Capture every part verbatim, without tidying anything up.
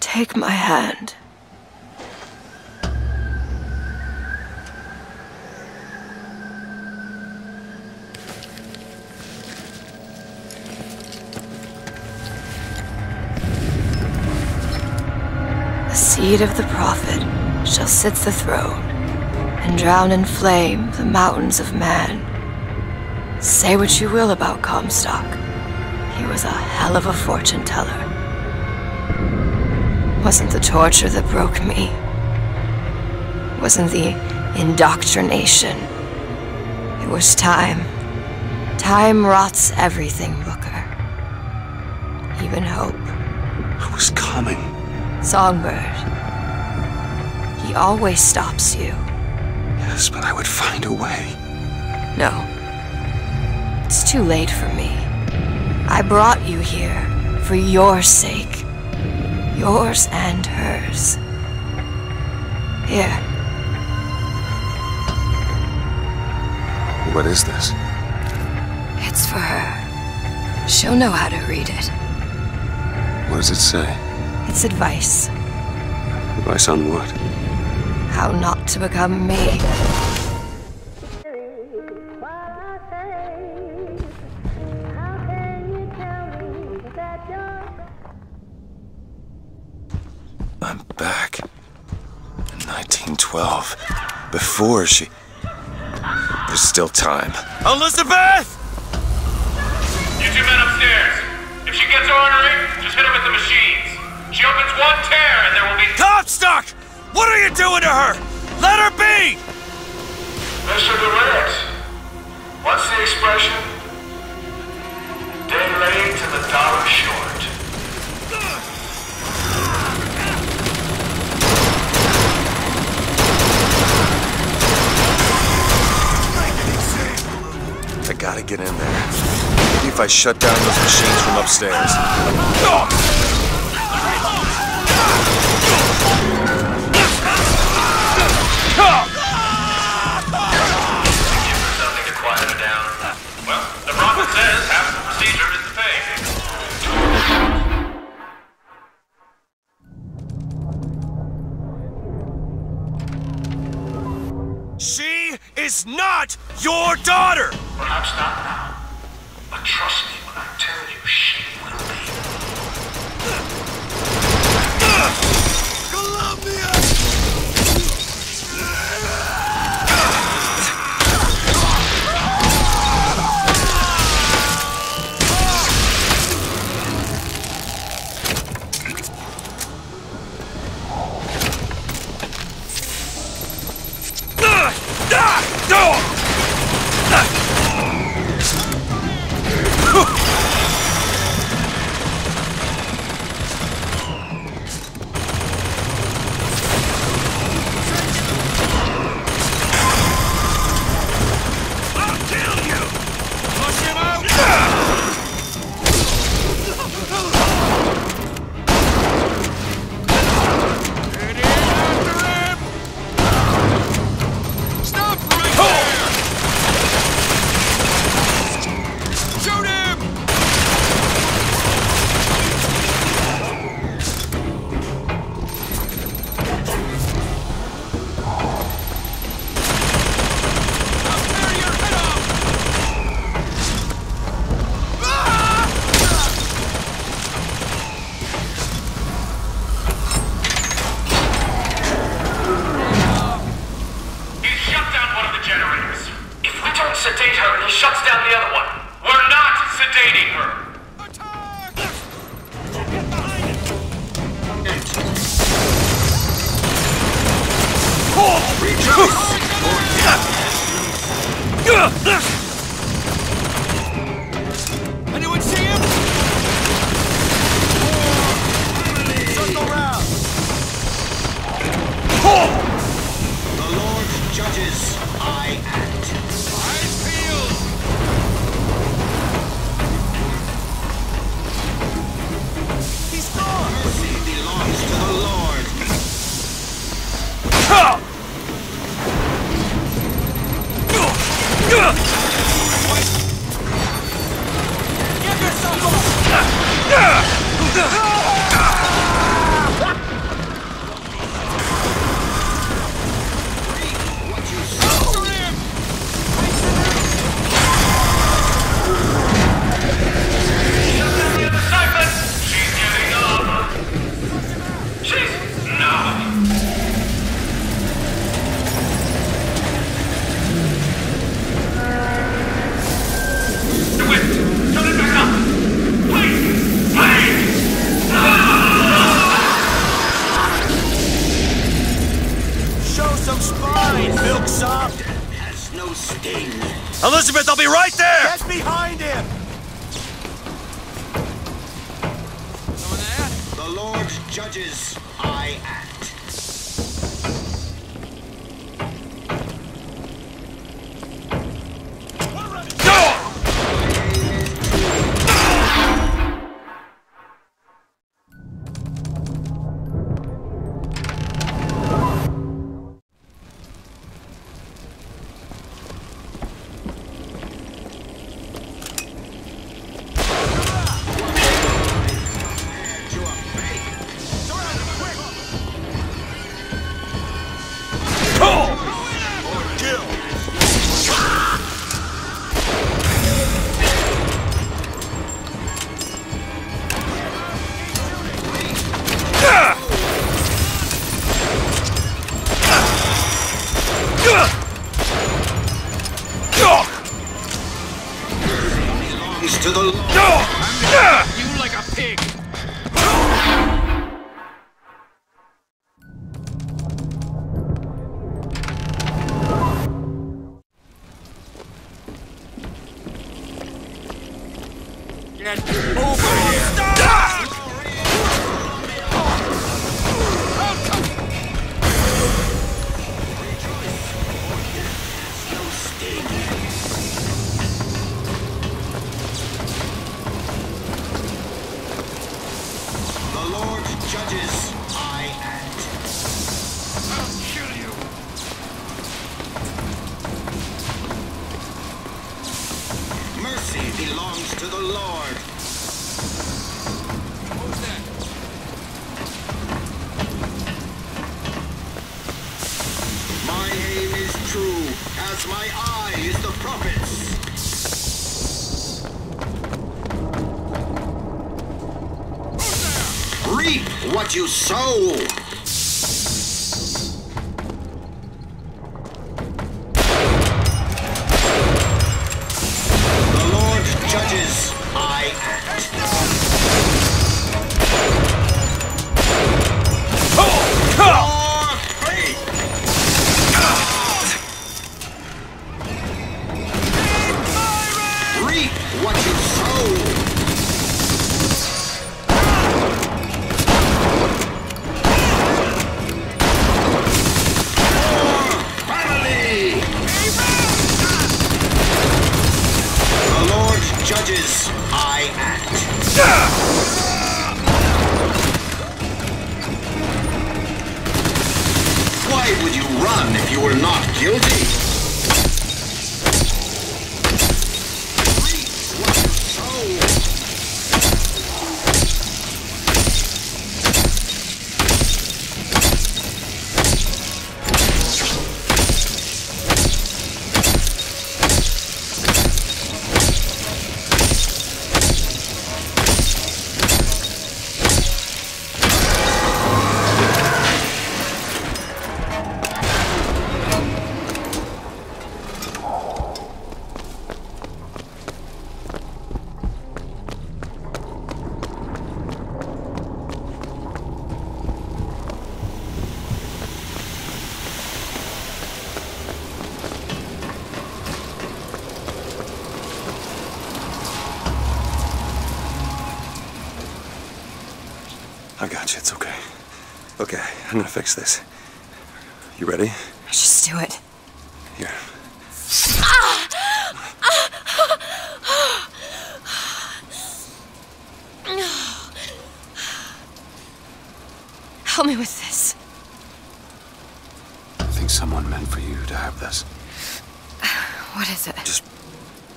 Take my hand. The seed of the prophet shall sit the throne and drown in flame the mountains of man. Say what you will about Comstock. He was a hell of a fortune teller. Wasn't the torture that broke me. Wasn't the indoctrination. It was time. Time rots everything, Booker. Even hope. It was coming. Songbird. He always stops you. Yes, but I would find a way. No. It's too late for me. I brought you here for your sake. Yours and hers. Here. What is this? It's for her. She'll know how to read it. What does it say? It's advice. Advice on what? How not to become me. I'm back. In nineteen twelve. Before she... There's still time. Elizabeth! You two men upstairs. If she gets ornery, just hit her with the machines. She opens one tear and there will be... Comstock! What are you doing to her? Let her be! Mister Durex, what's the expression? Day late to the dollar short. I gotta get in there. Maybe if I shut down those machines from upstairs. Give her something to quiet her down. Well, the prophet says half the procedure is the pay. She is not your daughter! Perhaps not now, but trust me when I tell you she will be. Columbia! Ugh! Elizabeth, I'll be right there! Get behind him! Someone there? The Lord judges, I act. You soul! It's okay. Okay, I'm gonna fix this. You ready? Let's just do it. Here. Ah! Ah! Ah! Ah! Help me with this. I think someone meant for you to have this. What is it? Just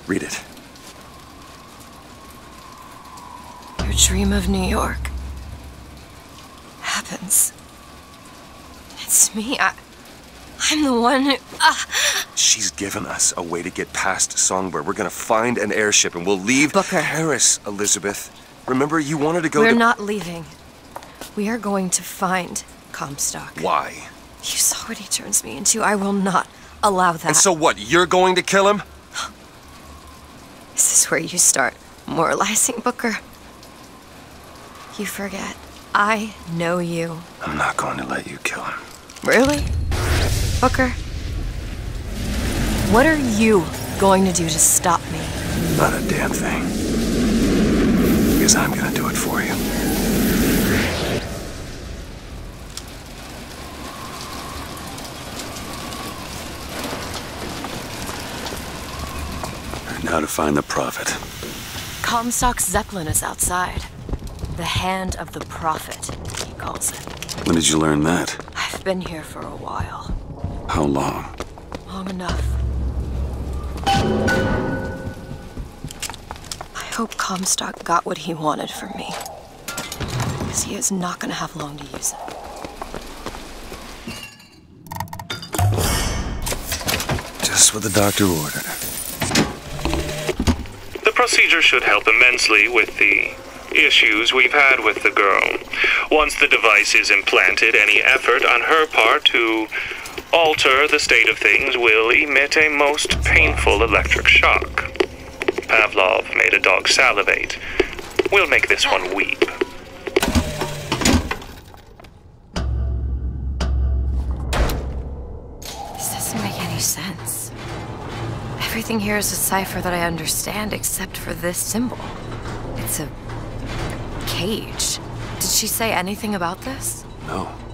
read it. Your dream of New York. It's me. I, I'm the one who... Uh... She's given us a way to get past Songbird. We're gonna find an airship and we'll leave Booker. Paris, Elizabeth. Remember, you wanted to go We're to... We're not leaving. We are going to find Comstock. Why? You saw what he turns me into. I will not allow that. And so what? You're going to kill him? This is where you start moralizing, Booker. You forget. I know you. I'm not going to let you kill him. Really? Booker? What are you going to do to stop me? Not a damn thing. Because I'm gonna do it for you. Now to find the Prophet. Comstock's Zeppelin is outside. The Hand of the Prophet, he calls it. When did you learn that? I've been here for a while. How long? Long enough. I hope Comstock got what he wanted from me. Because he is not going to have long to use it. Just what the doctor ordered. The procedure should help immensely with the issues we've had with the girl. Once the device is implanted, any effort on her part to alter the state of things will emit a most painful electric shock. Pavlov made a dog salivate. We'll make this one weep. This doesn't make any sense. Everything here is a cipher that I understand except for this symbol. It's a cage. Did she say anything about this? No.